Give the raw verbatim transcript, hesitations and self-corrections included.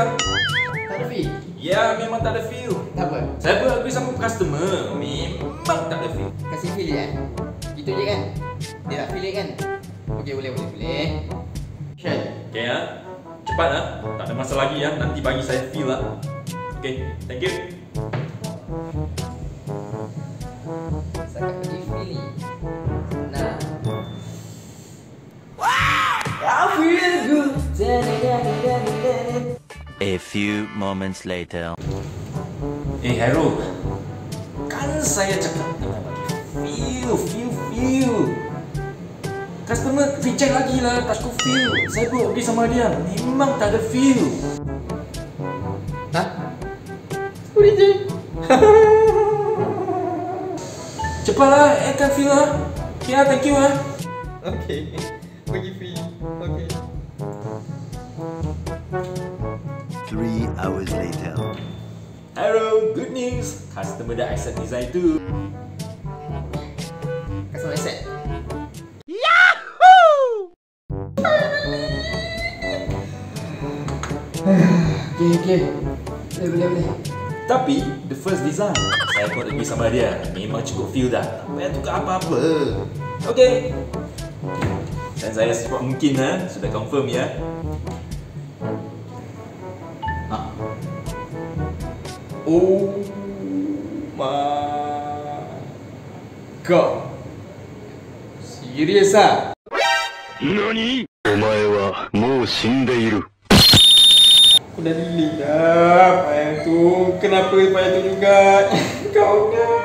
bang? Tak ada fee? Ya, memang tak ada fee tu. Tak apa? Saya pun agree sama customer. Memang tak ada fee. Kasih fee dia kan? Gitu je kan? Dia nak fee kan? Okey, boleh, boleh, boleh. Share. Okey lah. Cepat lah. Tak ada masa lagi lah. Nanti bagi saya fee lah. Okey, thank you. Saya akan pergi fee ni. Nah. I feel good. A few moments later. Eh Hairul, kan saya cakap nak bagi feel, feel, feel. Customer reject lagi lah, tak cukup feel. Saya pun pergi sama dia, memang tak ada feel. Hah? Aku reject? Cepatlah, akan feel lah. Okay lah, thank you lah. Okay, bagi feel, okay. Three hours later. Hello, good news. Customer dah accept design tu. Customer accept. Yahoo! Okay, okay. Boleh, boleh, boleh. Tapi the first design saya pun pergi sama dia. Memang cukup feel dah. Tak payah tukar apa-apa. Okay. Dan saya secepat mungkin ha? Sudah confirm ya. Oh my god. Serious ah? Nani? Omae wa mou shindeiru. Aku dah delete dah. Payah tu. Kenapa payah tu juga? Kau dah.